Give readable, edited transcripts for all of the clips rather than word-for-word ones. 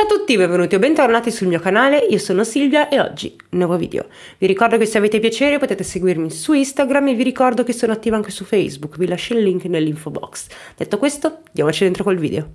Ciao a tutti, benvenuti o bentornati sul mio canale, io sono Silvia e oggi nuovo video. Vi ricordo che se avete piacere potete seguirmi su Instagram e vi ricordo che sono attiva anche su Facebook, vi lascio il link nell'info box. Detto questo, andiamoci dentro col video.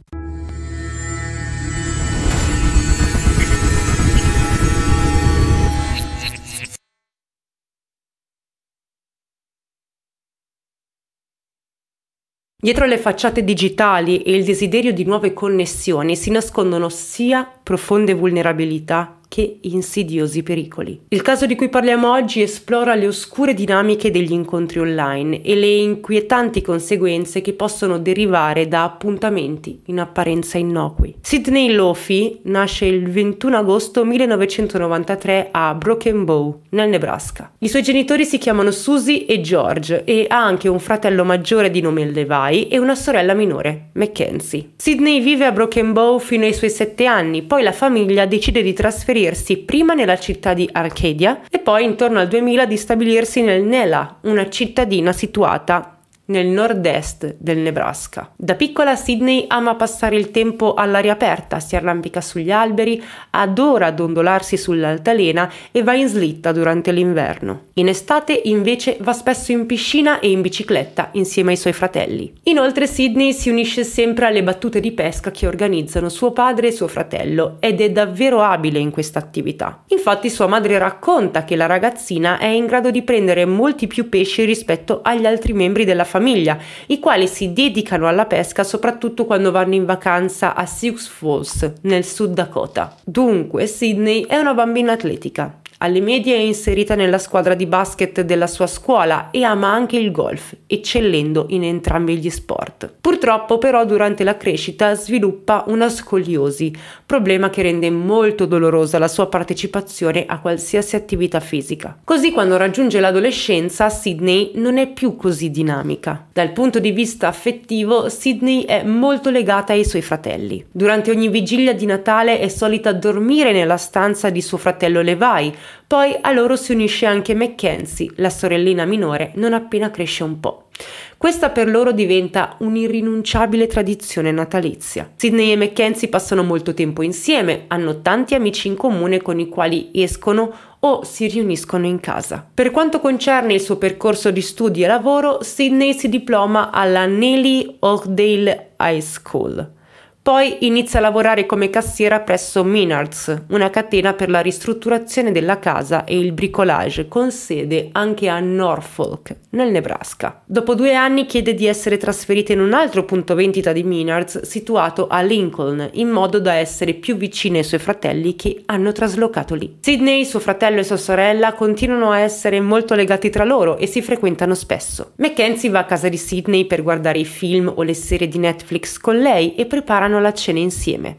Dietro le facciate digitali e il desiderio di nuove connessioni si nascondono sia profonde vulnerabilità che insidiosi pericoli. Il caso di cui parliamo oggi esplora le oscure dinamiche degli incontri online e le inquietanti conseguenze che possono derivare da appuntamenti in apparenza innocui. Sydney Loofe nasce il 21 agosto 1993 a Broken Bow, nel Nebraska. I suoi genitori si chiamano Susie e George e ha anche un fratello maggiore di nome Levi e una sorella minore, Mackenzie. Sydney vive a Broken Bow fino ai suoi 7 anni, poi la famiglia decide di trasferirsi prima nella città di Arcadia e poi intorno al 2000 di stabilirsi nel Nella, una cittadina situata nel nord-est del Nebraska. Da piccola Sydney ama passare il tempo all'aria aperta, si arrampica sugli alberi, adora dondolarsi sull'altalena e va in slitta durante l'inverno. In estate invece va spesso in piscina e in bicicletta insieme ai suoi fratelli. Inoltre Sydney si unisce sempre alle battute di pesca che organizzano suo padre e suo fratello ed è davvero abile in questa attività. Infatti sua madre racconta che la ragazzina è in grado di prendere molti più pesci rispetto agli altri membri della famiglia, i quali si dedicano alla pesca soprattutto quando vanno in vacanza a Sioux Falls, nel Sud Dakota. Dunque, Sydney è una bambina atletica. Alle medie è inserita nella squadra di basket della sua scuola e ama anche il golf, eccellendo in entrambi gli sport. Purtroppo però durante la crescita sviluppa una scoliosi, problema che rende molto dolorosa la sua partecipazione a qualsiasi attività fisica. Così quando raggiunge l'adolescenza Sydney non è più così dinamica. Dal punto di vista affettivo Sydney è molto legata ai suoi fratelli. Durante ogni vigilia di Natale è solita dormire nella stanza di suo fratello Levi. Poi a loro si unisce anche Mackenzie, la sorellina minore, non appena cresce un po'. Questa per loro diventa un'irrinunciabile tradizione natalizia. Sydney e Mackenzie passano molto tempo insieme, hanno tanti amici in comune con i quali escono o si riuniscono in casa. Per quanto concerne il suo percorso di studi e lavoro, Sydney si diploma alla Nelly Oakdale High School. Poi inizia a lavorare come cassiera presso Menards, una catena per la ristrutturazione della casa e il bricolage, con sede anche a Norfolk, nel Nebraska. Dopo 2 anni chiede di essere trasferita in un altro punto vendita di Menards, situato a Lincoln, in modo da essere più vicina ai suoi fratelli che hanno traslocato lì. Sydney, suo fratello e sua sorella continuano a essere molto legati tra loro e si frequentano spesso. Mackenzie va a casa di Sydney per guardare i film o le serie di Netflix con lei e preparano la cena insieme.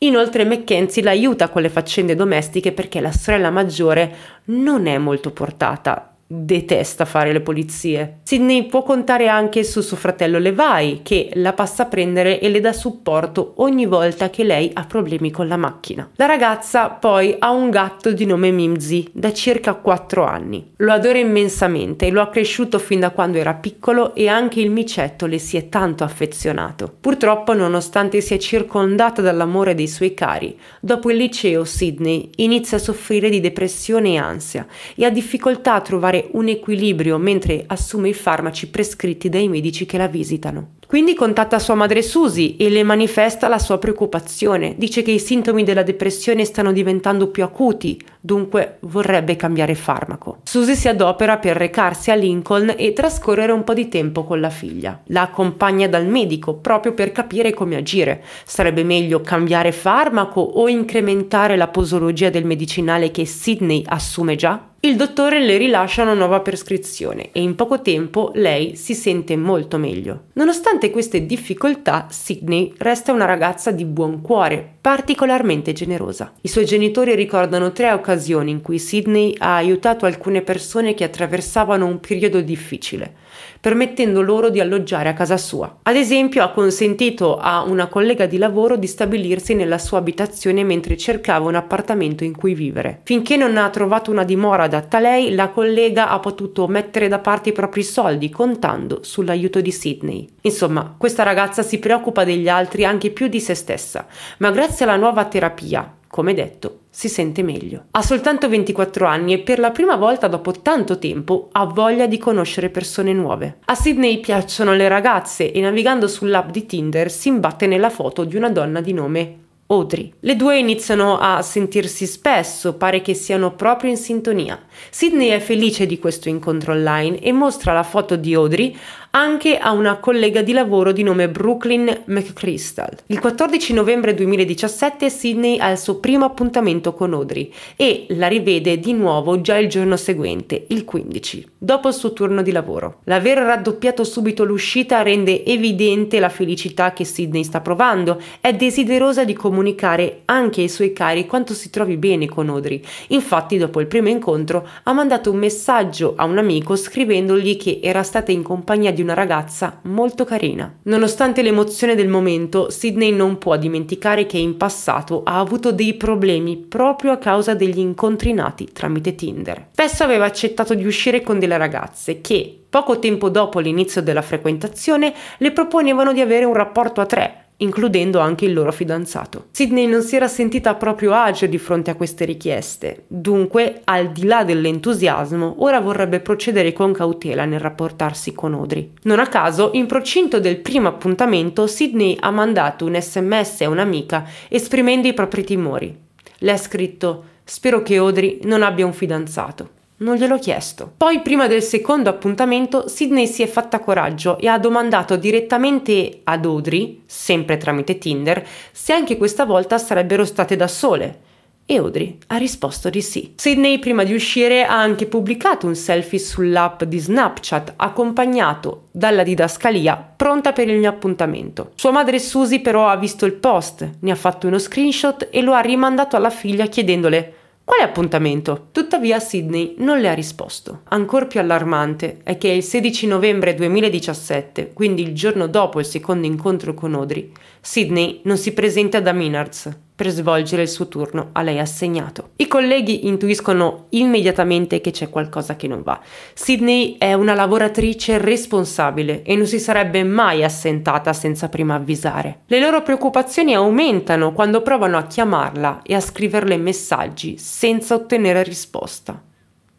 Inoltre Mackenzie la aiuta con le faccende domestiche perché la sorella maggiore non è molto portata, detesta fare le pulizie. Sydney può contare anche su suo fratello Levi che la passa a prendere e le dà supporto ogni volta che lei ha problemi con la macchina. La ragazza poi ha un gatto di nome Mimzi da circa 4 anni. Lo adora immensamente, lo ha cresciuto fin da quando era piccolo e anche il micetto le si è tanto affezionato. Purtroppo, nonostante sia circondata dall'amore dei suoi cari, dopo il liceo Sydney inizia a soffrire di depressione e ansia e ha difficoltà a trovare un equilibrio mentre assume i farmaci prescritti dai medici che la visitano. Quindi contatta sua madre Susie e le manifesta la sua preoccupazione. Dice che i sintomi della depressione stanno diventando più acuti, dunque vorrebbe cambiare farmaco. Susie si adopera per recarsi a Lincoln e trascorrere un po' di tempo con la figlia. La accompagna dal medico proprio per capire come agire. Sarebbe meglio cambiare farmaco o incrementare la posologia del medicinale che Sydney assume già? Il dottore le rilascia una nuova prescrizione e in poco tempo lei si sente molto meglio. Nonostante queste difficoltà, Sydney resta una ragazza di buon cuore, particolarmente generosa. I suoi genitori ricordano 3 occasioni in cui Sydney ha aiutato alcune persone che attraversavano un periodo difficile. permettendo loro di alloggiare a casa sua. Ad esempio, ha consentito a una collega di lavoro di stabilirsi nella sua abitazione mentre cercava un appartamento in cui vivere. Finché non ha trovato una dimora adatta a lei, la collega ha potuto mettere da parte i propri soldi contando sull'aiuto di Sydney. Insomma, questa ragazza si preoccupa degli altri anche più di se stessa, ma grazie alla nuova terapia, come detto, si sente meglio. Ha soltanto 24 anni e per la prima volta dopo tanto tempo ha voglia di conoscere persone nuove. A Sydney piacciono le ragazze e navigando sull'app di Tinder si imbatte nella foto di una donna di nome Audrey. Le due iniziano a sentirsi spesso, pare che siano proprio in sintonia. Sydney è felice di questo incontro online e mostra la foto di Audrey anche a una collega di lavoro di nome Brooklyn McChrystal. Il 14 novembre 2017 Sydney ha il suo primo appuntamento con Audrey e la rivede di nuovo già il giorno seguente, il 15, dopo il suo turno di lavoro. L'aver raddoppiato subito l'uscita rende evidente la felicità che Sydney sta provando, è desiderosa di comunicare anche ai suoi cari quanto si trovi bene con Audrey. Infatti dopo il primo incontro ha mandato un messaggio a un amico scrivendogli che era stata in compagnia di una ragazza molto carina. Nonostante l'emozione del momento, Sydney non può dimenticare che in passato ha avuto dei problemi proprio a causa degli incontri nati tramite Tinder. Spesso aveva accettato di uscire con delle ragazze che, poco tempo dopo l'inizio della frequentazione, le proponevano di avere un rapporto a tre, includendo anche il loro fidanzato. Sydney non si era sentita a proprio agio di fronte a queste richieste, dunque, al di là dell'entusiasmo, ora vorrebbe procedere con cautela nel rapportarsi con Audrey. Non a caso, in procinto del primo appuntamento, Sydney ha mandato un SMS a un'amica esprimendo i propri timori. Le ha scritto: "Spero che Audrey non abbia un fidanzato. Non gliel'ho chiesto". Poi, prima del secondo appuntamento, Sydney si è fatta coraggio e ha domandato direttamente ad Audrey, sempre tramite Tinder, se anche questa volta sarebbero state da sole. E Audrey ha risposto di sì. Sydney, prima di uscire, ha anche pubblicato un selfie sull'app di Snapchat, accompagnato dalla didascalia "pronta per il mio appuntamento". Sua madre Susie però ha visto il post, ne ha fatto uno screenshot e lo ha rimandato alla figlia chiedendole: "Quale appuntamento?". Tuttavia Sydney non le ha risposto. Ancor più allarmante è che il 16 novembre 2017, quindi il giorno dopo il secondo incontro con Audrey, Sydney non si presenta da Menards per svolgere il suo turno a lei assegnato. I colleghi intuiscono immediatamente che c'è qualcosa che non va. Sydney è una lavoratrice responsabile e non si sarebbe mai assentata senza prima avvisare. Le loro preoccupazioni aumentano quando provano a chiamarla e a scriverle messaggi senza ottenere risposta.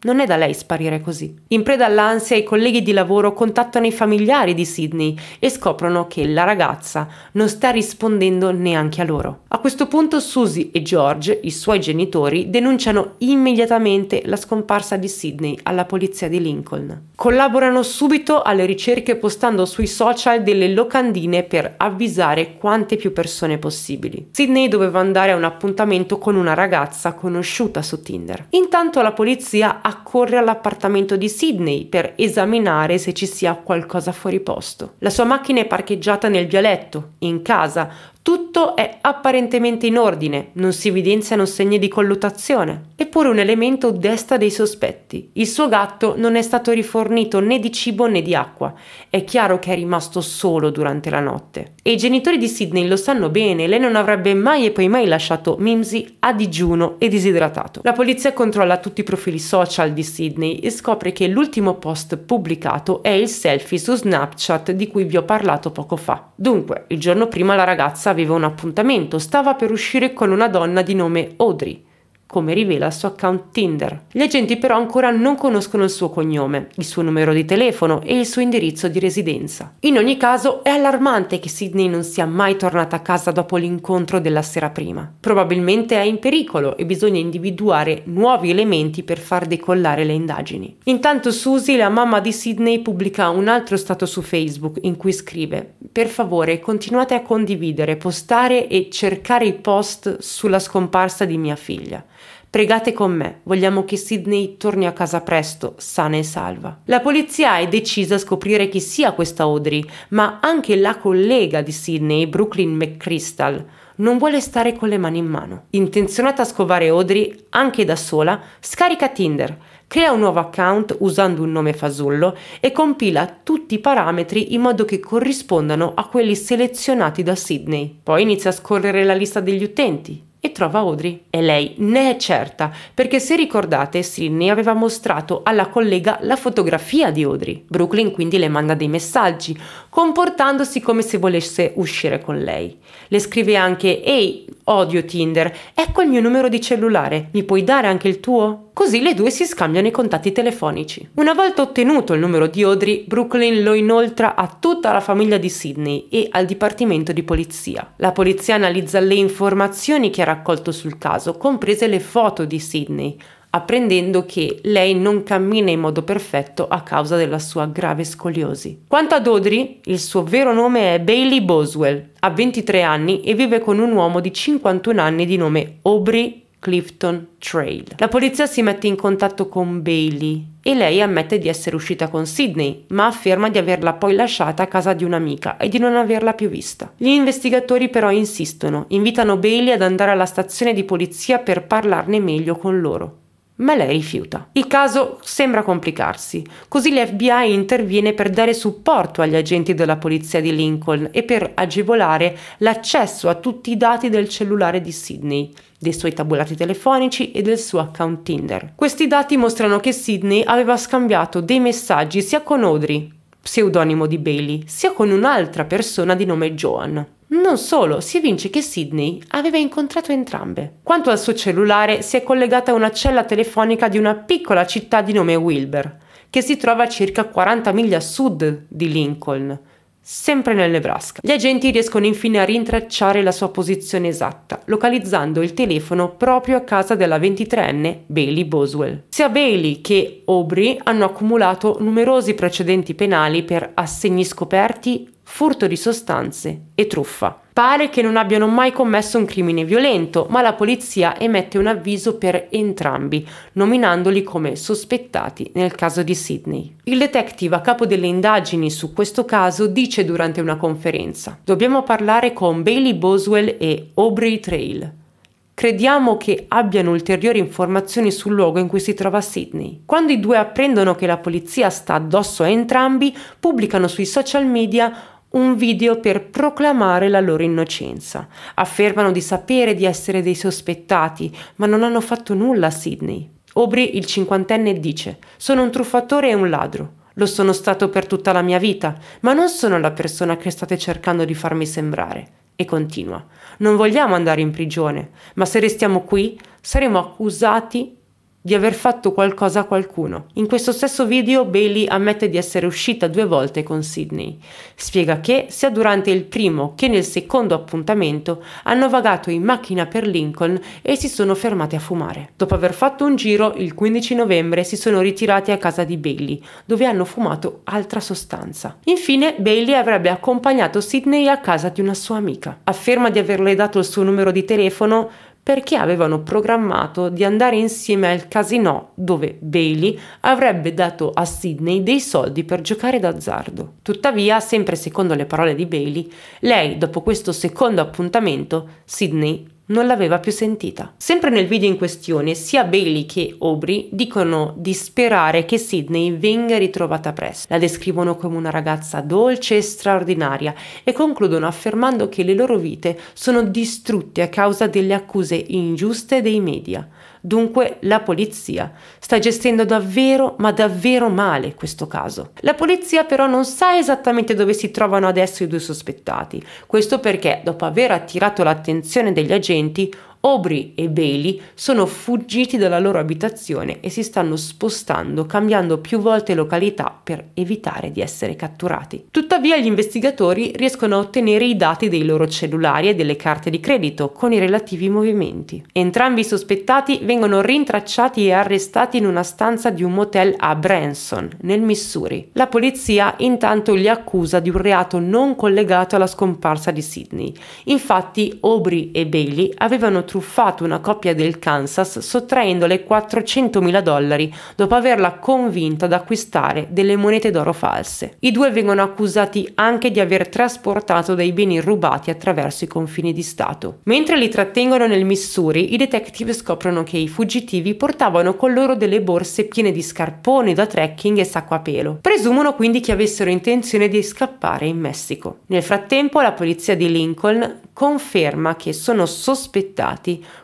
Non è da lei sparire così. In preda all'ansia, i colleghi di lavoro contattano i familiari di Sydney e scoprono che la ragazza non sta rispondendo neanche a loro. A questo punto Susie e George, i suoi genitori, denunciano immediatamente la scomparsa di Sydney alla polizia di Lincoln. Collaborano subito alle ricerche postando sui social delle locandine per avvisare quante più persone possibili. Sydney doveva andare a un appuntamento con una ragazza conosciuta su Tinder. Intanto la polizia accorre all'appartamento di Sydney per esaminare se ci sia qualcosa fuori posto. La sua macchina è parcheggiata nel vialetto, in casa. Tutto è apparentemente in ordine, non si evidenziano segni di colluttazione. Eppure un elemento desta dei sospetti. Il suo gatto non è stato rifornito né di cibo né di acqua. È chiaro che è rimasto solo durante la notte. E i genitori di Sydney lo sanno bene, lei non avrebbe mai e poi mai lasciato Mimzi a digiuno e disidratato. La polizia controlla tutti i profili social di Sydney e scopre che l'ultimo post pubblicato è il selfie su Snapchat di cui vi ho parlato poco fa. Dunque, il giorno prima la ragazza aveva un appuntamento, stava per uscire con una donna di nome Audrey, come rivela il suo account Tinder. Gli agenti però ancora non conoscono il suo cognome, il suo numero di telefono e il suo indirizzo di residenza. In ogni caso è allarmante che Sydney non sia mai tornata a casa dopo l'incontro della sera prima. Probabilmente è in pericolo e bisogna individuare nuovi elementi per far decollare le indagini. Intanto Susie, la mamma di Sydney, pubblica un altro stato su Facebook in cui scrive: "Per favore continuate a condividere, postare e cercare i post sulla scomparsa di mia figlia. Pregate con me, vogliamo che Sydney torni a casa presto, sana e salva". La polizia è decisa a scoprire chi sia questa Audrey, ma anche la collega di Sydney, Brooklyn McChrystal, non vuole stare con le mani in mano. Intenzionata a scovare Audrey anche da sola, scarica Tinder, crea un nuovo account usando un nome fasullo e compila tutti i parametri in modo che corrispondano a quelli selezionati da Sydney. Poi inizia a scorrere la lista degli utenti e trova Audrey. E lei ne è certa, perché se ricordate Sydney aveva mostrato alla collega la fotografia di Audrey. Brooklyn quindi le manda dei messaggi, comportandosi come se volesse uscire con lei. Le scrive anche: «Ehi, odio Tinder, ecco il mio numero di cellulare, mi puoi dare anche il tuo?» Così le due si scambiano i contatti telefonici. Una volta ottenuto il numero di Audrey, Brooklyn lo inoltra a tutta la famiglia di Sydney e al dipartimento di polizia. La polizia analizza le informazioni che ha raccolto sul caso, comprese le foto di Sydney, apprendendo che lei non cammina in modo perfetto a causa della sua grave scoliosi. Quanto ad Audrey, il suo vero nome è Bailey Boswell, ha 23 anni e vive con un uomo di 51 anni di nome Aubrey Trail. La polizia si mette in contatto con Bailey e lei ammette di essere uscita con Sydney, ma afferma di averla poi lasciata a casa di un'amica e di non averla più vista. Gli investigatori però insistono, invitano Bailey ad andare alla stazione di polizia per parlarne meglio con loro, ma lei rifiuta. Il caso sembra complicarsi, così l'FBI interviene per dare supporto agli agenti della polizia di Lincoln e per agevolare l'accesso a tutti i dati del cellulare di Sydney, dei suoi tabulati telefonici e del suo account Tinder. Questi dati mostrano che Sydney aveva scambiato dei messaggi sia con Audrey, pseudonimo di Bailey, sia con un'altra persona di nome Joan. Non solo, si evince che Sydney aveva incontrato entrambe. Quanto al suo cellulare, si è collegata a una cella telefonica di una piccola città di nome Wilbur, che si trova a circa 40 miglia a sud di Lincoln, sempre nel Nebraska. Gli agenti riescono infine a rintracciare la sua posizione esatta, localizzando il telefono proprio a casa della 23enne Bailey Boswell. Sia Bailey che Aubrey hanno accumulato numerosi precedenti penali per assegni scoperti, furto di sostanze e truffa. Pare che non abbiano mai commesso un crimine violento, ma la polizia emette un avviso per entrambi, nominandoli come sospettati nel caso di Sydney. Il detective a capo delle indagini su questo caso dice durante una conferenza: «Dobbiamo parlare con Bailey Boswell e Aubrey Trail. Crediamo che abbiano ulteriori informazioni sul luogo in cui si trova Sydney». Quando i due apprendono che la polizia sta addosso a entrambi, pubblicano sui social media un video per proclamare la loro innocenza. Affermano di sapere di essere dei sospettati, ma non hanno fatto nulla a Sydney. Aubrey, il 50enne, dice: «Sono un truffatore e un ladro. Lo sono stato per tutta la mia vita, ma non sono la persona che state cercando di farmi sembrare». E continua: «Non vogliamo andare in prigione, ma se restiamo qui saremo accusati di aver fatto qualcosa a qualcuno». In questo stesso video Bailey ammette di essere uscita 2 volte con Sydney. Spiega che sia durante il primo che nel secondo appuntamento hanno vagato in macchina per Lincoln e si sono fermati a fumare. Dopo aver fatto un giro, il 15 novembre si sono ritirati a casa di Bailey, dove hanno fumato altra sostanza. Infine Bailey avrebbe accompagnato Sydney a casa di una sua amica. Afferma di averle dato il suo numero di telefono perché avevano programmato di andare insieme al casino, dove Bailey avrebbe dato a Sydney dei soldi per giocare d'azzardo. Tuttavia, sempre secondo le parole di Bailey, lei, dopo questo secondo appuntamento, Sydney non l'aveva più sentita. Sempre nel video in questione, sia Bailey che Aubrey dicono di sperare che Sydney venga ritrovata presto. La descrivono come una ragazza dolce e straordinaria e concludono affermando che le loro vite sono distrutte a causa delle accuse ingiuste dei media. Dunque la polizia sta gestendo davvero, ma davvero male questo caso. La polizia però non sa esattamente dove si trovano adesso i 2 sospettati. Questo perché, dopo aver attirato l'attenzione degli agenti, Aubrey e Bailey sono fuggiti dalla loro abitazione e si stanno spostando, cambiando più volte località per evitare di essere catturati. Tuttavia gli investigatori riescono a ottenere i dati dei loro cellulari e delle carte di credito con i relativi movimenti. Entrambi i sospettati vengono rintracciati e arrestati in una stanza di un motel a Branson, nel Missouri. La polizia intanto li accusa di un reato non collegato alla scomparsa di Sydney. Infatti Aubrey e Bailey avevano truffato una coppia del Kansas sottraendole $400.000 dopo averla convinta ad acquistare delle monete d'oro false. I due vengono accusati anche di aver trasportato dei beni rubati attraverso i confini di Stato. Mentre li trattengono nel Missouri, i detective scoprono che i fuggitivi portavano con loro delle borse piene di scarponi da trekking e sacco a pelo. Presumono quindi che avessero intenzione di scappare in Messico. Nel frattempo la polizia di Lincoln conferma che sono sospettati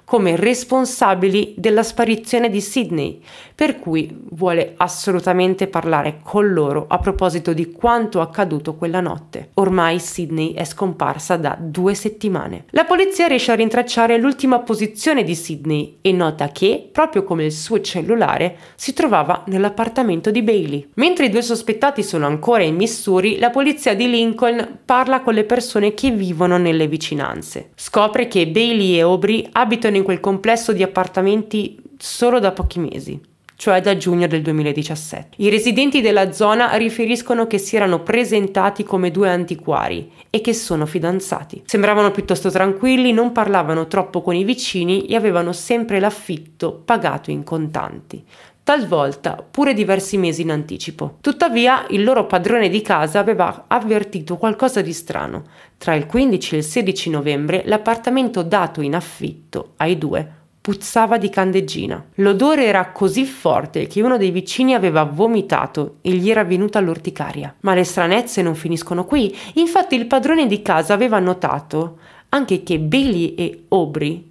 come responsabili della sparizione di Sydney, per cui vuole assolutamente parlare con loro a proposito di quanto accaduto quella notte. Ormai Sydney è scomparsa da 2 settimane. La polizia riesce a rintracciare l'ultima posizione di Sydney e nota che, proprio come il suo cellulare, si trovava nell'appartamento di Bailey. Mentre i due sospettati sono ancora in Missouri, la polizia di Lincoln parla con le persone che vivono nelle vicinanze. Scopre che Bailey e Aubrey abitano in quel complesso di appartamenti solo da pochi mesi, cioè da giugno del 2017. I residenti della zona riferiscono che si erano presentati come 2 antiquari e che sono fidanzati. Sembravano piuttosto tranquilli, non parlavano troppo con i vicini e avevano sempre l'affitto pagato in contanti, talvolta pure diversi mesi in anticipo. Tuttavia, il loro padrone di casa aveva avvertito qualcosa di strano. Tra il 15 e il 16 novembre l'appartamento dato in affitto ai due puzzava di candeggina. L'odore era così forte che uno dei vicini aveva vomitato e gli era venuta l'orticaria. Ma le stranezze non finiscono qui. Infatti il padrone di casa aveva notato anche che Bailey e Aubrey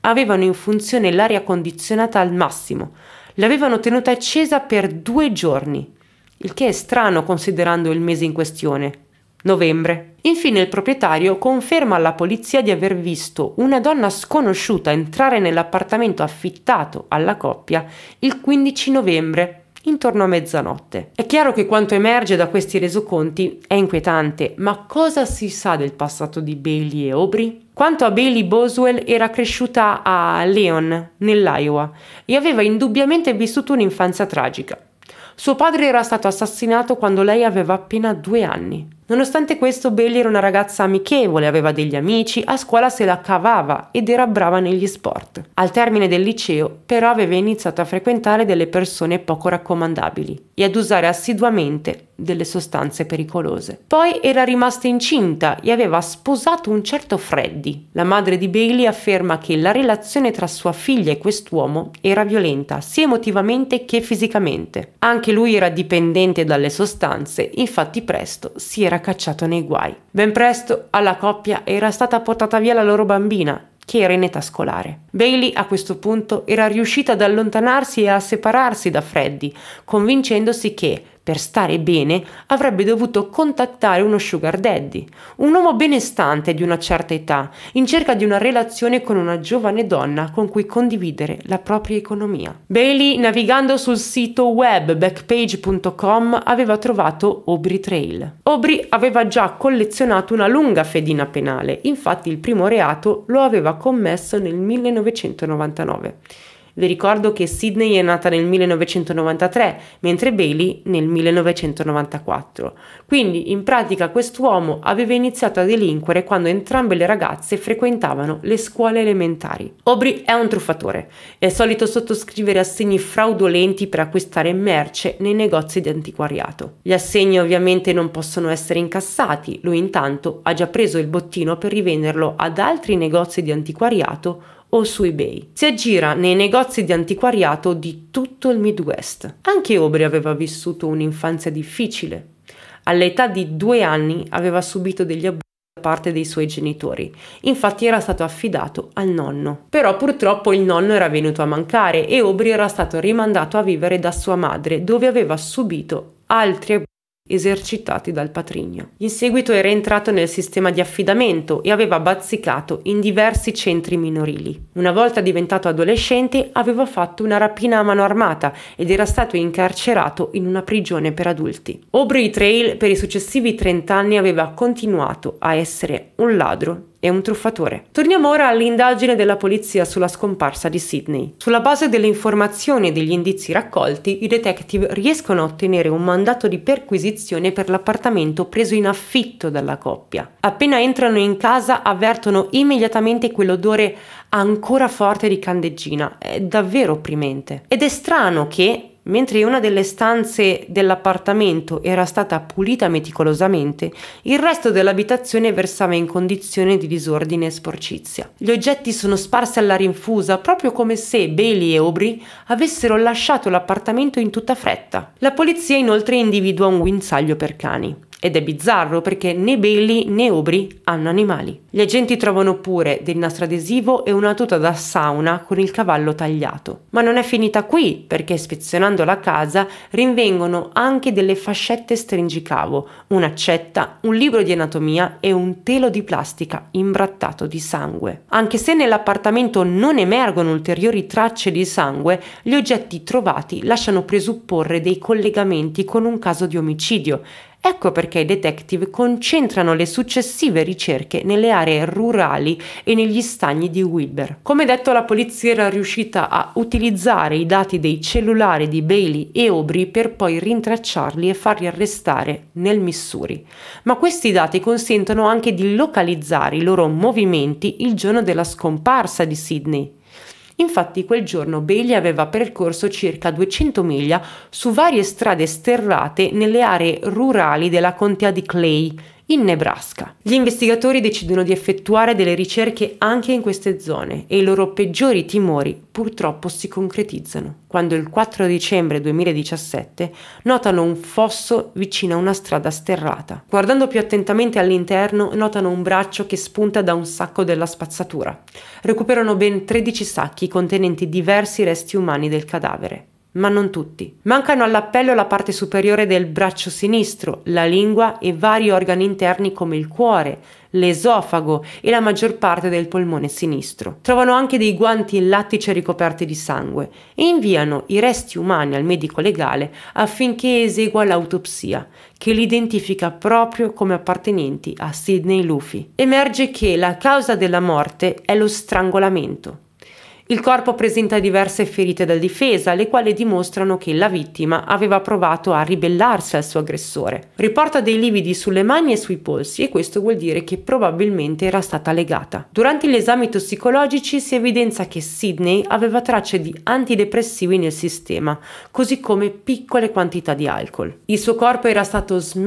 avevano in funzione l'aria condizionata al massimo. L'avevano tenuta accesa per 2 giorni, il che è strano considerando il mese in questione, novembre. Infine il proprietario conferma alla polizia di aver visto una donna sconosciuta entrare nell'appartamento affittato alla coppia il 15 novembre. Intorno a mezzanotte. È chiaro che quanto emerge da questi resoconti è inquietante, ma cosa si sa del passato di Bailey e Aubrey? Quanto a Bailey Boswell, era cresciuta a Leon, nell'Iowa, e aveva indubbiamente vissuto un'infanzia tragica. Suo padre era stato assassinato quando lei aveva appena 2 anni. Nonostante questo, Bailey era una ragazza amichevole, aveva degli amici, a scuola se la cavava ed era brava negli sport. Al termine del liceo, però, aveva iniziato a frequentare delle persone poco raccomandabili e ad usare assiduamente delle sostanze pericolose. Poi era rimasta incinta e aveva sposato un certo Freddy. La madre di Bailey afferma che la relazione tra sua figlia e quest'uomo era violenta sia emotivamente che fisicamente. Anche lui era dipendente dalle sostanze, infatti presto si era cacciato nei guai. Ben presto alla coppia era stata portata via la loro bambina, che era in età scolare. Bailey a questo punto era riuscita ad allontanarsi e a separarsi da Freddy, convincendosi che, per stare bene, avrebbe dovuto contattare uno sugar daddy, un uomo benestante di una certa età, in cerca di una relazione con una giovane donna con cui condividere la propria economia. Bailey, navigando sul sito web backpage.com, aveva trovato Aubrey Trail. Aubrey aveva già collezionato una lunga fedina penale, infatti il primo reato lo aveva commesso nel 1999. Vi ricordo che Sydney è nata nel 1993, mentre Bailey nel 1994. Quindi, in pratica, quest'uomo aveva iniziato a delinquere quando entrambe le ragazze frequentavano le scuole elementari. Aubrey è un truffatore. È solito sottoscrivere assegni fraudolenti per acquistare merce nei negozi di antiquariato. Gli assegni ovviamente non possono essere incassati. Lui intanto ha già preso il bottino per rivenderlo ad altri negozi di antiquariato o su eBay. Si aggira nei negozi di antiquariato di tutto il Midwest. Anche Aubrey aveva vissuto un'infanzia difficile. All'età di 2 anni aveva subito degli abusi da parte dei suoi genitori. Infatti era stato affidato al nonno. Però purtroppo il nonno era venuto a mancare e Aubrey era stato rimandato a vivere da sua madre, dove aveva subito altri abusi esercitati dal patrigno. In seguito era entrato nel sistema di affidamento e aveva bazzicato in diversi centri minorili. Una volta diventato adolescente aveva fatto una rapina a mano armata ed era stato incarcerato in una prigione per adulti. Aubrey Trail per i successivi 30 anni aveva continuato a essere un ladro e un truffatore. Torniamo ora all'indagine della polizia sulla scomparsa di Sydney. Sulla base delle informazioni e degli indizi raccolti, i detective riescono a ottenere un mandato di perquisizione per l'appartamento preso in affitto dalla coppia. Appena entrano in casa avvertono immediatamente quell'odore ancora forte di candeggina. È davvero opprimente. Ed è strano che, mentre una delle stanze dell'appartamento era stata pulita meticolosamente, il resto dell'abitazione versava in condizione di disordine e sporcizia. Gli oggetti sono sparsi alla rinfusa, proprio come se Bailey e Aubrey avessero lasciato l'appartamento in tutta fretta. La polizia inoltre individua un guinzaglio per cani. Ed è bizzarro perché né Bailey né Aubrey hanno animali. Gli agenti trovano pure del nastro adesivo e una tuta da sauna con il cavallo tagliato. Ma non è finita qui, perché ispezionando la casa rinvengono anche delle fascette stringicavo, un'accetta, un libro di anatomia e un telo di plastica imbrattato di sangue. Anche se nell'appartamento non emergono ulteriori tracce di sangue, gli oggetti trovati lasciano presupporre dei collegamenti con un caso di omicidio. Ecco perché i detective concentrano le successive ricerche nelle aree rurali e negli stagni di Wilbur. Come detto, la polizia era riuscita a utilizzare i dati dei cellulari di Bailey e Aubrey per poi rintracciarli e farli arrestare nel Missouri. Ma questi dati consentono anche di localizzare i loro movimenti il giorno della scomparsa di Sydney. Infatti quel giorno Bailey aveva percorso circa 200 miglia su varie strade sterrate nelle aree rurali della contea di Clay, in Nebraska. Gli investigatori decidono di effettuare delle ricerche anche in queste zone e i loro peggiori timori purtroppo si concretizzano, quando il 4 dicembre 2017 notano un fosso vicino a una strada sterrata. Guardando più attentamente all'interno notano un braccio che spunta da un sacco della spazzatura. Recuperano ben 13 sacchi contenenti diversi resti umani del cadavere. Ma non tutti. Mancano all'appello la parte superiore del braccio sinistro, la lingua e vari organi interni come il cuore, l'esofago e la maggior parte del polmone sinistro. Trovano anche dei guanti in lattice ricoperti di sangue e inviano i resti umani al medico legale affinché esegua l'autopsia, che li identifica proprio come appartenenti a Sydney Loofe. Emerge che la causa della morte è lo strangolamento. Il corpo presenta diverse ferite da difesa, le quali dimostrano che la vittima aveva provato a ribellarsi al suo aggressore. Riporta dei lividi sulle mani e sui polsi e questo vuol dire che probabilmente era stata legata. Durante gli esami tossicologici si evidenzia che Sydney aveva tracce di antidepressivi nel sistema, così come piccole quantità di alcol. Il suo corpo era stato smesso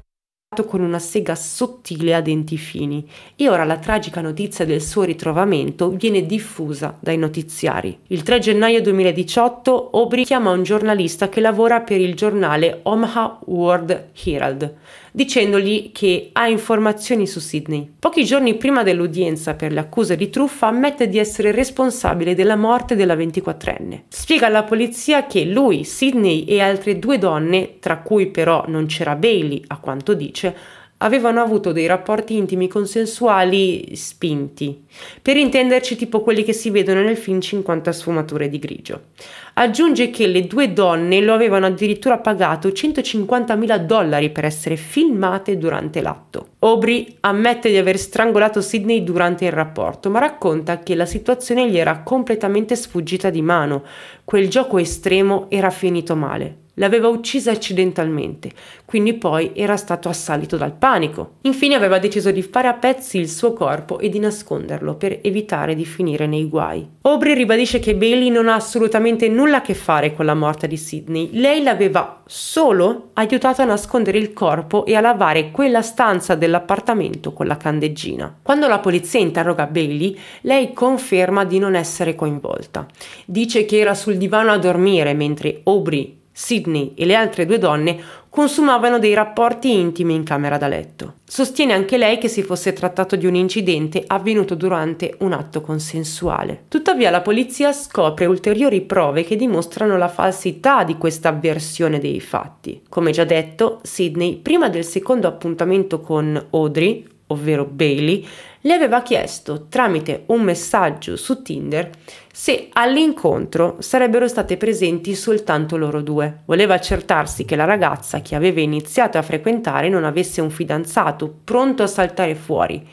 con una sega sottile a denti fini e ora la tragica notizia del suo ritrovamento viene diffusa dai notiziari. Il 3 gennaio 2018 Aubrey chiama un giornalista che lavora per il giornale Omaha World Herald dicendogli che ha informazioni su Sydney. Pochi giorni prima dell'udienza per le accuse di truffa ammette di essere responsabile della morte della 24enne. Spiega alla polizia che lui, Sydney e altre due donne, tra cui però non c'era Bailey, a quanto dice, avevano avuto dei rapporti intimi consensuali spinti, per intenderci tipo quelli che si vedono nel film 50 sfumature di grigio. Aggiunge che le due donne lo avevano addirittura pagato $150.000 per essere filmate durante l'atto. Aubrey ammette di aver strangolato Sydney durante il rapporto, ma racconta che la situazione gli era completamente sfuggita di mano, quel gioco estremo era finito male. L'aveva uccisa accidentalmente, quindi poi era stato assalito dal panico. Infine aveva deciso di fare a pezzi il suo corpo e di nasconderlo per evitare di finire nei guai. Aubrey ribadisce che Bailey non ha assolutamente nulla a che fare con la morte di Sydney. Lei l'aveva solo aiutato a nascondere il corpo e a lavare quella stanza dell'appartamento con la candeggina. Quando la polizia interroga Bailey, lei conferma di non essere coinvolta. Dice che era sul divano a dormire mentre Aubrey, Sydney e le altre due donne consumavano dei rapporti intimi in camera da letto. Sostiene anche lei che si fosse trattato di un incidente avvenuto durante un atto consensuale. Tuttavia la polizia scopre ulteriori prove che dimostrano la falsità di questa versione dei fatti. Come già detto, Sydney, prima del secondo appuntamento con Audrey, ovvero Bailey, le aveva chiesto tramite un messaggio su Tinder se all'incontro sarebbero state presenti soltanto loro due. Voleva accertarsi che la ragazza che aveva iniziato a frequentare non avesse un fidanzato pronto a saltare fuori,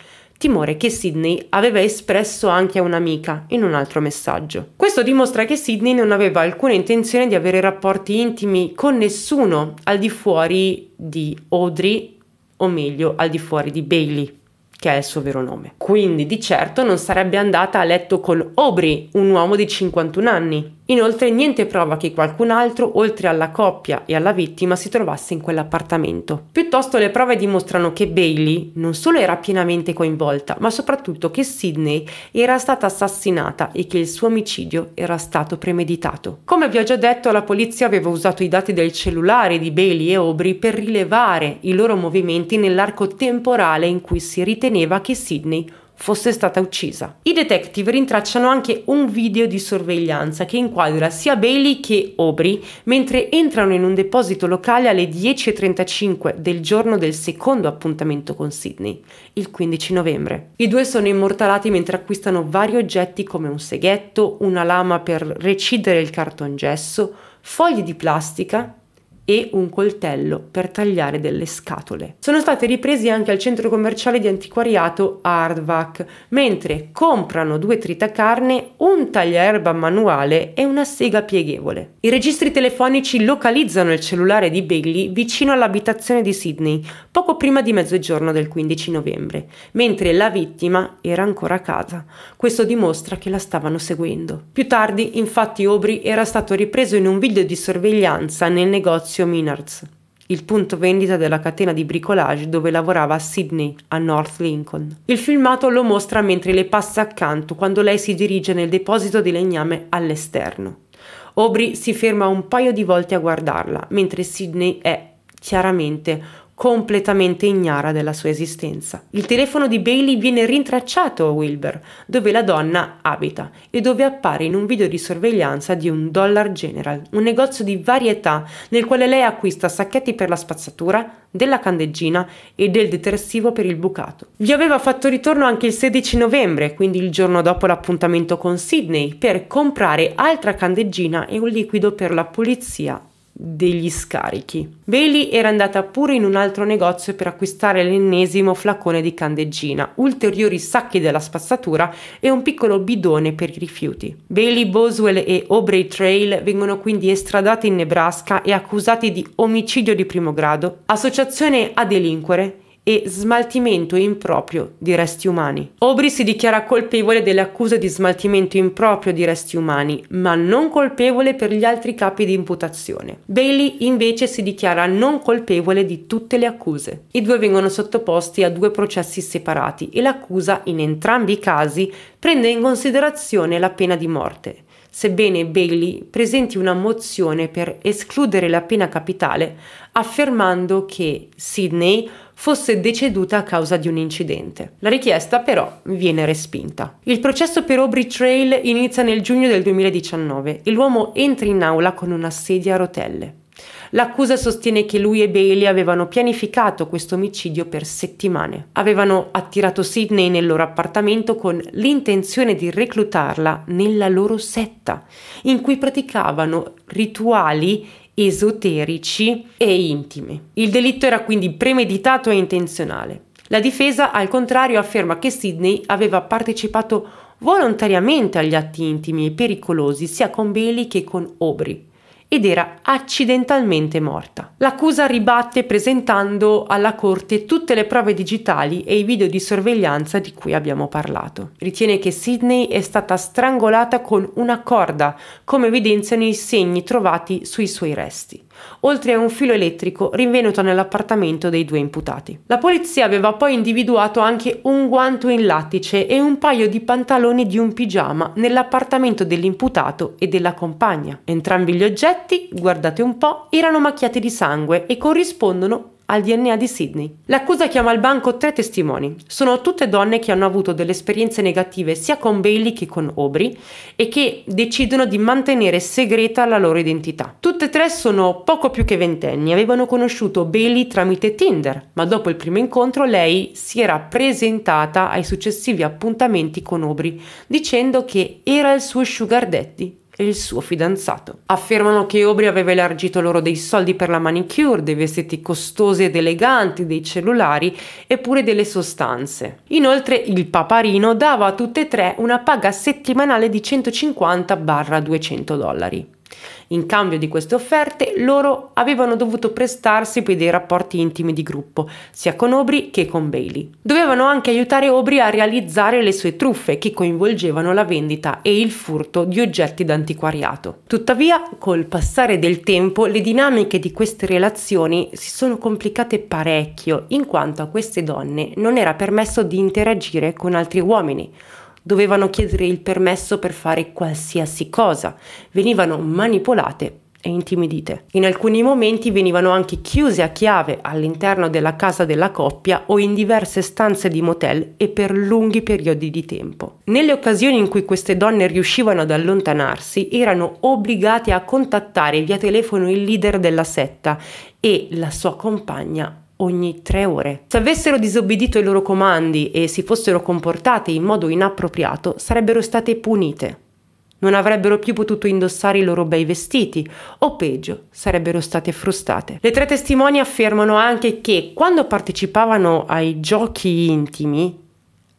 timore che Sydney aveva espresso anche a un'amica in un altro messaggio. Questo dimostra che Sydney non aveva alcuna intenzione di avere rapporti intimi con nessuno al di fuori di Audrey, o meglio al di fuori di Bailey, che è il suo vero nome. Quindi di certo non sarebbe andata a letto con Aubrey, un uomo di 51 anni. Inoltre niente prova che qualcun altro, oltre alla coppia e alla vittima, si trovasse in quell'appartamento. Piuttosto le prove dimostrano che Bailey non solo era pienamente coinvolta, ma soprattutto che Sydney era stata assassinata e che il suo omicidio era stato premeditato. Come vi ho già detto, la polizia aveva usato i dati del cellulare di Bailey e Aubrey per rilevare i loro movimenti nell'arco temporale in cui si riteneva che Sydney fosse stata uccisa. I detective rintracciano anche un video di sorveglianza che inquadra sia Bailey che Aubrey mentre entrano in un deposito locale alle 10:35 del giorno del secondo appuntamento con Sydney, il 15 novembre. I due sono immortalati mentre acquistano vari oggetti come un seghetto, una lama per recidere il cartongesso, fogli di plastica e un coltello per tagliare delle scatole. Sono stati ripresi anche al centro commerciale di antiquariato Hardvac, mentre comprano 2 tritacarne, un tagliaerba manuale e una sega pieghevole. I registri telefonici localizzano il cellulare di Bailey vicino all'abitazione di Sydney, poco prima di mezzogiorno del 15 novembre, mentre la vittima era ancora a casa. Questo dimostra che la stavano seguendo. Più tardi, infatti, Aubrey era stato ripreso in un video di sorveglianza nel negozio Menards, il punto vendita della catena di bricolage dove lavorava Sydney a North Lincoln. Il filmato lo mostra mentre le passa accanto quando lei si dirige nel deposito di legname all'esterno. Aubrey si ferma un paio di volte a guardarla, mentre Sydney è chiaramente completamente ignara della sua esistenza. Il telefono di Bailey viene rintracciato a Wilbur, dove la donna abita e dove appare in un video di sorveglianza di un Dollar General, un negozio di varietà nel quale lei acquista sacchetti per la spazzatura, della candeggina e del detersivo per il bucato. Vi aveva fatto ritorno anche il 16 novembre, quindi il giorno dopo l'appuntamento con Sydney, per comprare altra candeggina e un liquido per la pulizia degli scarichi. Bailey era andata pure in un altro negozio per acquistare l'ennesimo flacone di candeggina, ulteriori sacchi della spazzatura e un piccolo bidone per i rifiuti. Bailey Boswell e Aubrey Trail vengono quindi estradati in Nebraska e accusati di omicidio di primo grado, associazione a delinquere e smaltimento improprio di resti umani. Aubrey si dichiara colpevole delle accuse di smaltimento improprio di resti umani, ma non colpevole per gli altri capi di imputazione. Bailey invece si dichiara non colpevole di tutte le accuse. I due vengono sottoposti a 2 processi separati e l'accusa, in entrambi i casi, prende in considerazione la pena di morte, sebbene Bailey presenti una mozione per escludere la pena capitale, affermando che Sydney fosse deceduta a causa di un incidente. La richiesta però viene respinta. Il processo per Aubrey Trail inizia nel giugno del 2019 e l'uomo entra in aula con una sedia a rotelle. L'accusa sostiene che lui e Bailey avevano pianificato questo omicidio per settimane. Avevano attirato Sydney nel loro appartamento con l'intenzione di reclutarla nella loro setta, in cui praticavano rituali esoterici e intimi. Il delitto era quindi premeditato e intenzionale. La difesa, al contrario, afferma che Sydney aveva partecipato volontariamente agli atti intimi e pericolosi sia con Bailey che con Aubrey, ed era accidentalmente morta. L'accusa ribatte presentando alla corte tutte le prove digitali e i video di sorveglianza di cui abbiamo parlato. Ritiene che Sydney è stata strangolata con una corda, come evidenziano i segni trovati sui suoi resti, oltre a un filo elettrico rinvenuto nell'appartamento dei due imputati. La polizia aveva poi individuato anche un guanto in lattice e un paio di pantaloni di un pigiama nell'appartamento dell'imputato e della compagna. Entrambi gli oggetti, guardate un po', erano macchiati di sangue e corrispondono al DNA di Sydney. L'accusa chiama al banco 3 testimoni. Sono tutte donne che hanno avuto delle esperienze negative sia con Bailey che con Aubrey e che decidono di mantenere segreta la loro identità. Tutte e 3 sono poco più che ventenni, avevano conosciuto Bailey tramite Tinder, ma dopo il primo incontro lei si era presentata ai successivi appuntamenti con Aubrey dicendo che era il suo sugar daddy e il suo fidanzato. Affermano che Aubrey aveva elargito loro dei soldi per la manicure, dei vestiti costosi ed eleganti, dei cellulari e pure delle sostanze. Inoltre il paparino dava a tutte e tre una paga settimanale di 150-200 dollari. In cambio di queste offerte loro avevano dovuto prestarsi poi dei rapporti intimi di gruppo, sia con Aubrey che con Bailey. Dovevano anche aiutare Aubrey a realizzare le sue truffe, che coinvolgevano la vendita e il furto di oggetti d'antiquariato. Tuttavia, col passare del tempo, le dinamiche di queste relazioni si sono complicate parecchio, in quanto a queste donne non era permesso di interagire con altri uomini. Dovevano chiedere il permesso per fare qualsiasi cosa, venivano manipolate e intimidite. In alcuni momenti venivano anche chiuse a chiave all'interno della casa della coppia o in diverse stanze di motel e per lunghi periodi di tempo. Nelle occasioni in cui queste donne riuscivano ad allontanarsi, erano obbligate a contattare via telefono il leader della setta e la sua compagna ogni 3 ore. Se avessero disobbedito ai loro comandi e si fossero comportate in modo inappropriato, sarebbero state punite. Non avrebbero più potuto indossare i loro bei vestiti, o peggio, sarebbero state frustate. Le tre testimoni affermano anche che quando partecipavano ai giochi intimi,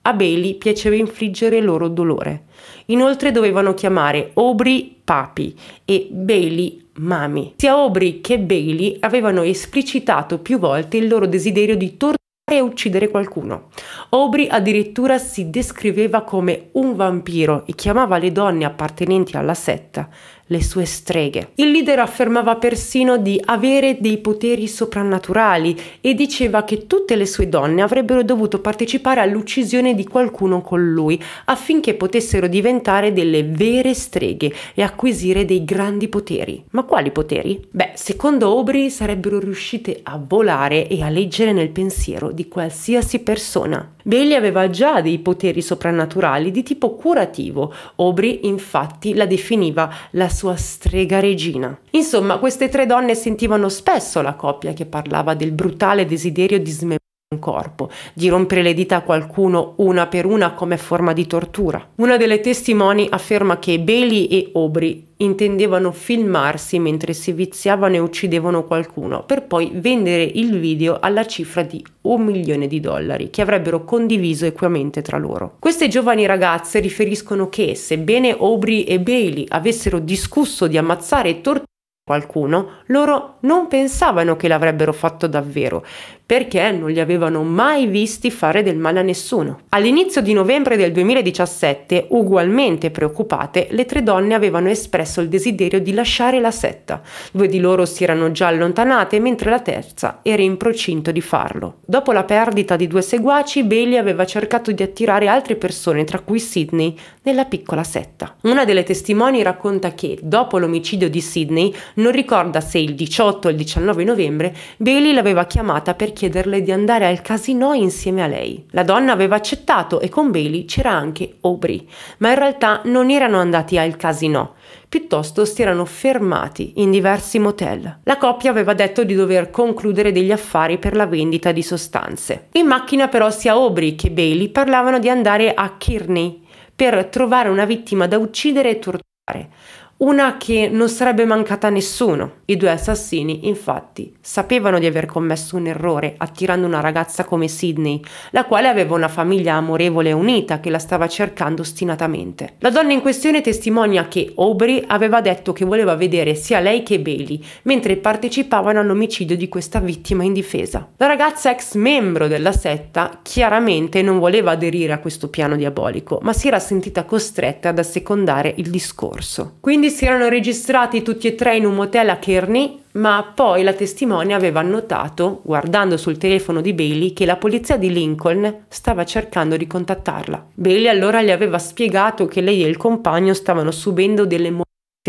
a Bailey piaceva infliggere loro dolore. Inoltre dovevano chiamare Aubrey papi e Bailey mami. Sia Aubrey che Bailey avevano esplicitato più volte il loro desiderio di torturare e uccidere qualcuno. Aubrey addirittura si descriveva come un vampiro e chiamava le donne appartenenti alla setta le sue streghe. Il leader affermava persino di avere dei poteri soprannaturali e diceva che tutte le sue donne avrebbero dovuto partecipare all'uccisione di qualcuno con lui affinché potessero diventare delle vere streghe e acquisire dei grandi poteri. Ma quali poteri? Beh, secondo Aubrey sarebbero riuscite a volare e a leggere nel pensiero di qualsiasi persona. Bailey aveva già dei poteri soprannaturali di tipo curativo. Aubrey infatti la definiva la sua strega regina. Insomma, queste tre donne sentivano spesso la coppia che parlava del brutale desiderio di smembrare un corpo, di rompere le dita a qualcuno una per una come forma di tortura. Una delle testimoni afferma che Bailey e Aubrey intendevano filmarsi mentre si viziavano e uccidevano qualcuno, per poi vendere il video alla cifra di $1.000.000 che avrebbero condiviso equamente tra loro. Queste giovani ragazze riferiscono che, sebbene Aubrey e Bailey avessero discusso di ammazzare e torturare qualcuno, loro non pensavano che l'avrebbero fatto davvero, perché non li avevano mai visti fare del male a nessuno. All'inizio di novembre del 2017, ugualmente preoccupate, le tre donne avevano espresso il desiderio di lasciare la setta. 2 di loro si erano già allontanate, mentre la terza era in procinto di farlo. Dopo la perdita di 2 seguaci, Bailey aveva cercato di attirare altre persone, tra cui Sydney, nella piccola setta. Una delle testimoni racconta che, dopo l'omicidio di Sydney, non ricorda se il 18 o il 19 novembre Bailey l'aveva chiamata per chiederle di andare al casino insieme a lei. La donna aveva accettato e con Bailey c'era anche Aubrey, ma in realtà non erano andati al casino, piuttosto si erano fermati in diversi motel. La coppia aveva detto di dover concludere degli affari per la vendita di sostanze. In macchina però sia Aubrey che Bailey parlavano di andare a Kearney per trovare una vittima da uccidere e torturare. Una che non sarebbe mancata a nessuno. I 2 assassini, infatti, sapevano di aver commesso un errore attirando una ragazza come Sydney, la quale aveva una famiglia amorevole e unita che la stava cercando ostinatamente. La donna in questione testimonia che Aubrey aveva detto che voleva vedere sia lei che Bailey mentre partecipavano all'omicidio di questa vittima indifesa. La ragazza, ex membro della setta, chiaramente non voleva aderire a questo piano diabolico, ma si era sentita costretta ad assecondare il discorso. Quindi si erano registrati tutti e 3 in un motel a Kearney, ma poi la testimone aveva notato, guardando sul telefono di Bailey, che la polizia di Lincoln stava cercando di contattarla. Bailey allora le aveva spiegato che lei e il compagno stavano subendo delle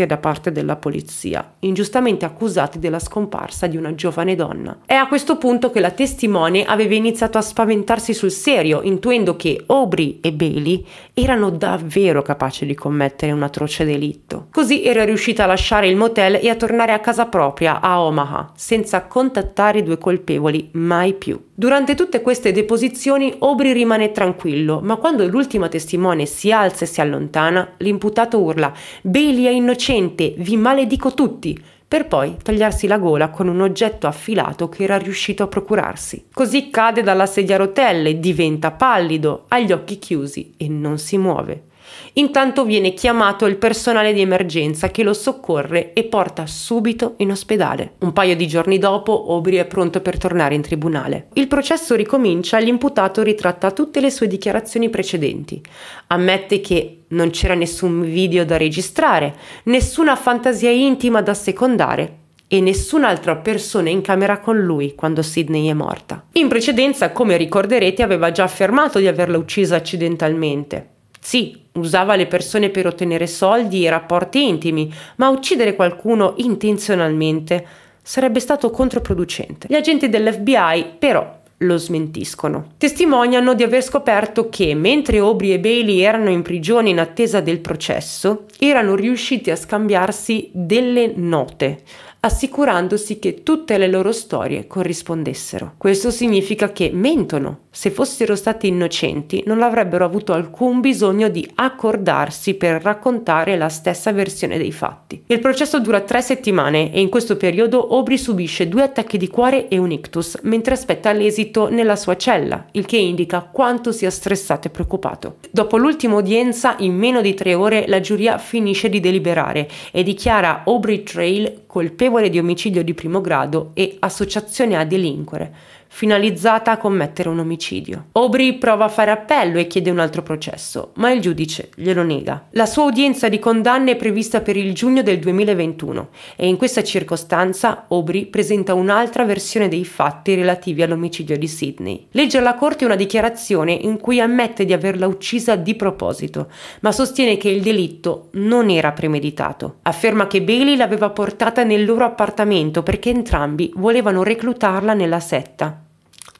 da parte della polizia, ingiustamente accusati della scomparsa di una giovane donna. È a questo punto che la testimone aveva iniziato a spaventarsi sul serio, intuendo che Aubrey e Bailey erano davvero capaci di commettere un atroce delitto. Così era riuscita a lasciare il motel e a tornare a casa propria a Omaha, senza contattare i due colpevoli mai più. Durante tutte queste deposizioni Aubrey rimane tranquillo, ma quando l'ultima testimone si alza e si allontana, l'imputato urla «Bailey è innocente, vi maledico tutti!» per poi tagliarsi la gola con un oggetto affilato che era riuscito a procurarsi. Così cade dalla sedia a rotelle, diventa pallido, ha gli occhi chiusi e non si muove. Intanto viene chiamato il personale di emergenza che lo soccorre e porta subito in ospedale. Un paio di giorni dopo Aubrey è pronto per tornare in tribunale. Il processo ricomincia e l'imputato ritratta tutte le sue dichiarazioni precedenti. Ammette che non c'era nessun video da registrare, nessuna fantasia intima da secondare e nessun'altra persona in camera con lui quando Sydney è morta. In precedenza, come ricorderete, aveva già affermato di averla uccisa accidentalmente. Sì, usava le persone per ottenere soldi e rapporti intimi, ma uccidere qualcuno intenzionalmente sarebbe stato controproducente. Gli agenti dell'FBI, però, lo smentiscono. Testimoniano di aver scoperto che, mentre Aubrey e Bailey erano in prigione in attesa del processo, erano riusciti a scambiarsi delle note, assicurandosi che tutte le loro storie corrispondessero. Questo significa che mentono. Se fossero stati innocenti, non avrebbero avuto alcun bisogno di accordarsi per raccontare la stessa versione dei fatti. Il processo dura 3 settimane e in questo periodo Aubrey subisce 2 attacchi di cuore e un ictus, mentre aspetta l'esito nella sua cella, il che indica quanto sia stressato e preoccupato. Dopo l'ultima udienza, in meno di 3 ore, la giuria finisce di deliberare e dichiara Aubrey Trail colpevole di omicidio di primo grado e associazione a delinquere, finalizzata a commettere un omicidio. Aubrey prova a fare appello e chiede un altro processo, ma il giudice glielo nega. La sua udienza di condanna è prevista per il giugno del 2021 e in questa circostanza Aubrey presenta un'altra versione dei fatti relativi all'omicidio di Sydney. Legge alla corte una dichiarazione in cui ammette di averla uccisa di proposito, ma sostiene che il delitto non era premeditato. Afferma che Bailey l'aveva portata nel loro appartamento perché entrambi volevano reclutarla nella setta.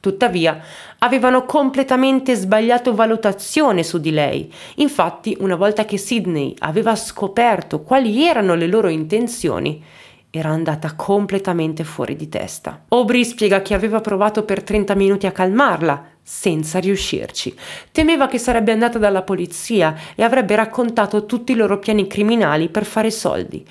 Tuttavia, avevano completamente sbagliato valutazione su di lei. Infatti, una volta che Sydney aveva scoperto quali erano le loro intenzioni, era andata completamente fuori di testa. Aubrey spiega che aveva provato per 30 minuti a calmarla, senza riuscirci. Temeva che sarebbe andata dalla polizia e avrebbe raccontato tutti i loro piani criminali per fare soldi,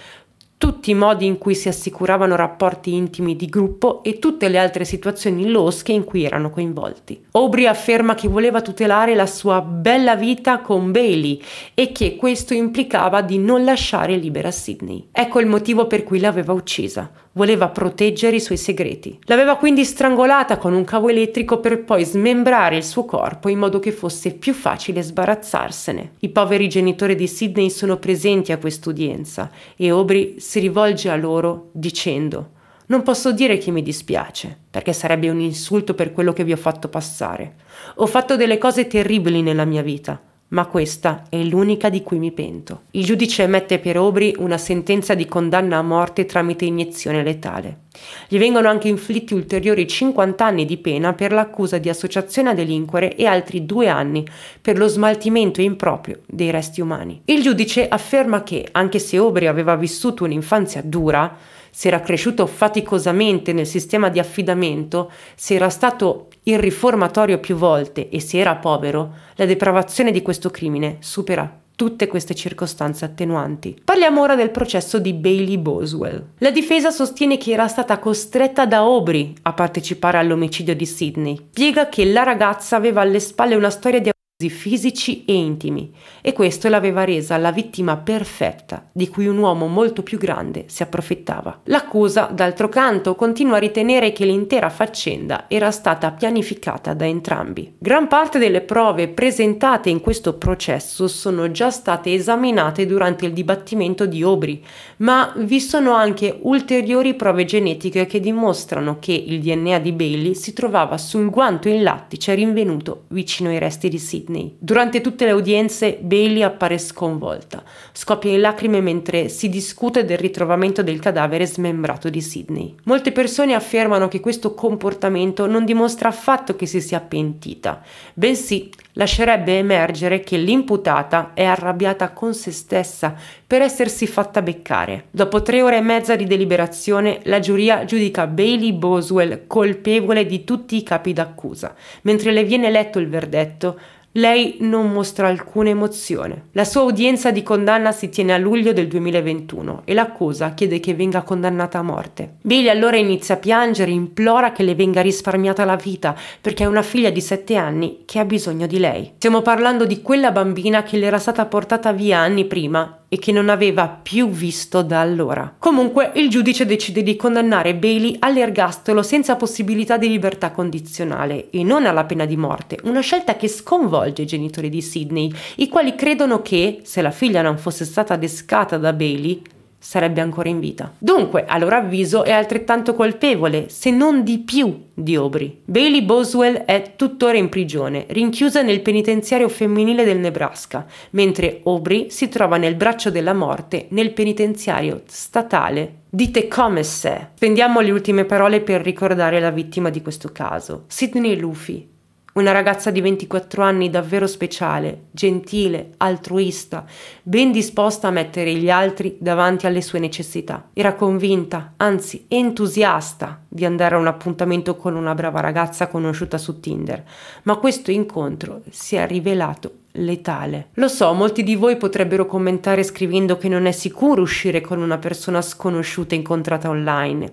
tutti i modi in cui si assicuravano rapporti intimi di gruppo e tutte le altre situazioni losche in cui erano coinvolti. Aubrey afferma che voleva tutelare la sua bella vita con Bailey e che questo implicava di non lasciare libera Sydney. Ecco il motivo per cui l'aveva uccisa. Voleva proteggere i suoi segreti. L'aveva quindi strangolata con un cavo elettrico per poi smembrare il suo corpo in modo che fosse più facile sbarazzarsene. I poveri genitori di Sydney sono presenti a quest'udienza e Aubrey si rivolge a loro dicendo «Non posso dire che mi dispiace, perché sarebbe un insulto per quello che vi ho fatto passare. Ho fatto delle cose terribili nella mia vita». Ma questa è l'unica di cui mi pento. Il giudice emette per Aubrey una sentenza di condanna a morte tramite iniezione letale. Gli vengono anche inflitti ulteriori 50 anni di pena per l'accusa di associazione a delinquere e altri 2 anni per lo smaltimento improprio dei resti umani. Il giudice afferma che, anche se Aubrey aveva vissuto un'infanzia dura, si era cresciuto faticosamente nel sistema di affidamento, se era stato il riformatorio più volte e se era povero, la depravazione di questo crimine supera tutte queste circostanze attenuanti. Parliamo ora del processo di Bailey Boswell. La difesa sostiene che era stata costretta da Aubrey a partecipare all'omicidio di Sydney. Spiega che la ragazza aveva alle spalle una storia di abusi fisici e intimi e questo l'aveva resa la vittima perfetta di cui un uomo molto più grande si approfittava. L'accusa, d'altro canto, continua a ritenere che l'intera faccenda era stata pianificata da entrambi. Gran parte delle prove presentate in questo processo sono già state esaminate durante il dibattimento di Aubrey, ma vi sono anche ulteriori prove genetiche che dimostrano che il DNA di Bailey si trovava sul guanto in lattice rinvenuto vicino ai resti di Sydney. Sydney. Durante tutte le udienze Bailey appare sconvolta, scoppia in lacrime mentre si discute del ritrovamento del cadavere smembrato di Sydney. Molte persone affermano che questo comportamento non dimostra affatto che si sia pentita, bensì lascerebbe emergere che l'imputata è arrabbiata con se stessa per essersi fatta beccare. Dopo 3 ore e mezza di deliberazione, la giuria giudica Bailey Boswell colpevole di tutti i capi d'accusa. Mentre le viene letto il verdetto, lei non mostra alcuna emozione. La sua udienza di condanna si tiene a luglio del 2021 e l'accusa chiede che venga condannata a morte. Bailey allora inizia a piangere, implora che le venga risparmiata la vita perché ha una figlia di 7 anni che ha bisogno di lei. Stiamo parlando di quella bambina che le era stata portata via anni prima e che non aveva più visto da allora. Comunque il giudice decide di condannare Bailey all'ergastolo senza possibilità di libertà condizionale e non alla pena di morte, una scelta che sconvolge i genitori di Sydney, i quali credono che, se la figlia non fosse stata adescata da Bailey, sarebbe ancora in vita. Dunque, a loro avviso, è altrettanto colpevole, se non di più, di Aubrey. Bailey Boswell è tuttora in prigione, rinchiusa nel penitenziario femminile del Nebraska, mentre Aubrey si trova nel braccio della morte nel penitenziario statale di Tecumseh. Spendiamo le ultime parole per ricordare la vittima di questo caso, Sydney Loofe. Una ragazza di 24 anni davvero speciale, gentile, altruista, ben disposta a mettere gli altri davanti alle sue necessità. Era convinta, anzi entusiasta, di andare a un appuntamento con una brava ragazza conosciuta su Tinder, ma questo incontro si è rivelato letale. Lo so, molti di voi potrebbero commentare scrivendo che non è sicuro uscire con una persona sconosciuta incontrata online.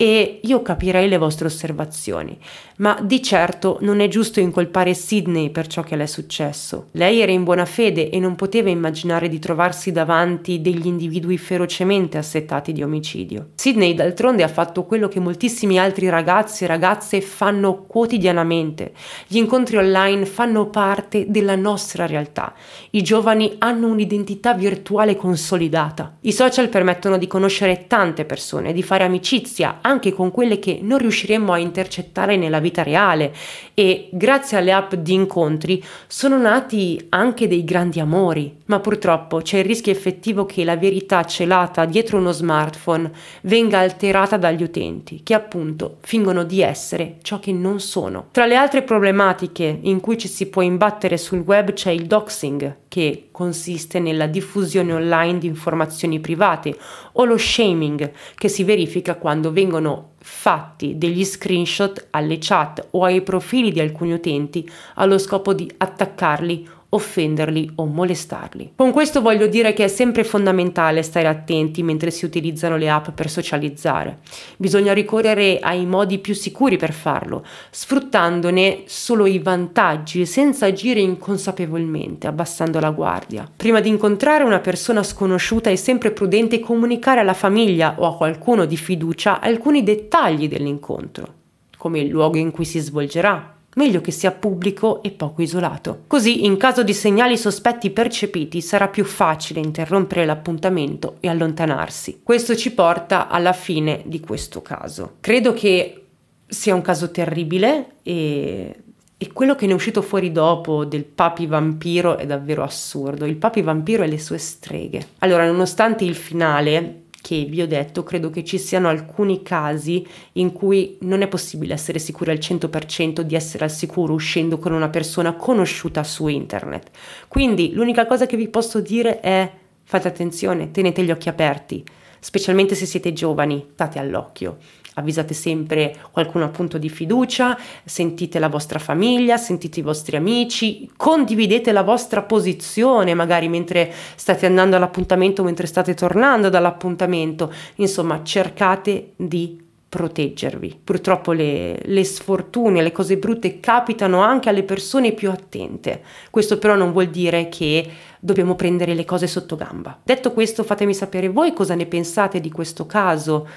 E io capirei le vostre osservazioni, ma di certo non è giusto incolpare Sydney per ciò che le è successo. Lei era in buona fede e non poteva immaginare di trovarsi davanti degli individui ferocemente assetati di omicidio. Sydney d'altronde ha fatto quello che moltissimi altri ragazzi e ragazze fanno quotidianamente. Gli incontri online fanno parte della nostra realtà. I giovani hanno un'identità virtuale consolidata. I social permettono di conoscere tante persone, di fare amicizia, anche con quelle che non riusciremmo a intercettare nella vita reale, e grazie alle app di incontri sono nati anche dei grandi amori, ma purtroppo c'è il rischio effettivo che la verità celata dietro uno smartphone venga alterata dagli utenti, che appunto fingono di essere ciò che non sono. Tra le altre problematiche in cui ci si può imbattere sul web c'è il doxing, che consiste nella diffusione online di informazioni private, o lo shaming, che si verifica quando vengono fatti degli screenshot alle chat o ai profili di alcuni utenti allo scopo di attaccarli, offenderli o molestarli. Con questo voglio dire che è sempre fondamentale stare attenti mentre si utilizzano le app per socializzare. Bisogna ricorrere ai modi più sicuri per farlo, sfruttandone solo i vantaggi senza agire inconsapevolmente, abbassando la guardia. Prima di incontrare una persona sconosciuta è sempre prudente comunicare alla famiglia o a qualcuno di fiducia alcuni dettagli dell'incontro, come il luogo in cui si svolgerà. Meglio che sia pubblico e poco isolato. Così, in caso di segnali sospetti percepiti, sarà più facile interrompere l'appuntamento e allontanarsi. Questo ci porta alla fine di questo caso. Credo che sia un caso terribile e quello che ne è uscito fuori dopo del papi vampiro è davvero assurdo. Il papi vampiro e le sue streghe. Allora, nonostante il finale che vi ho detto, credo che ci siano alcuni casi in cui non è possibile essere sicuri al 100% di essere al sicuro uscendo con una persona conosciuta su internet. Quindi l'unica cosa che vi posso dire è: fate attenzione, tenete gli occhi aperti, specialmente se siete giovani, state all'occhio. Avvisate sempre qualcuno appunto di fiducia, sentite la vostra famiglia, sentite i vostri amici, condividete la vostra posizione magari mentre state andando all'appuntamento, mentre state tornando dall'appuntamento. Insomma, cercate di proteggervi. Purtroppo le sfortune, le cose brutte capitano anche alle persone più attente. Questo però non vuol dire che dobbiamo prendere le cose sotto gamba. Detto questo, fatemi sapere voi cosa ne pensate di questo caso.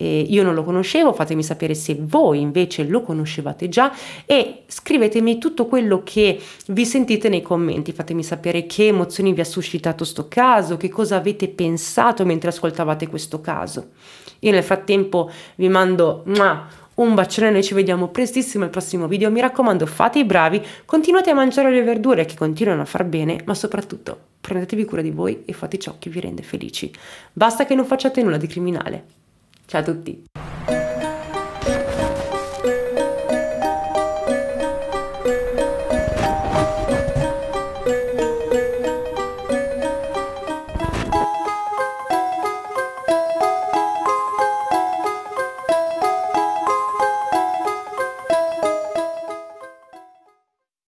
Io non lo conoscevo, fatemi sapere se voi invece lo conoscevate già e scrivetemi tutto quello che vi sentite nei commenti. Fatemi sapere che emozioni vi ha suscitato sto caso, che cosa avete pensato mentre ascoltavate questo caso. Io nel frattempo vi mando Un bacione, noi ci vediamo prestissimo al prossimo video, mi raccomando fate i bravi, continuate a mangiare le verdure che continuano a far bene, ma soprattutto prendetevi cura di voi e fate ciò che vi rende felici. Basta che non facciate nulla di criminale. Ciao a tutti!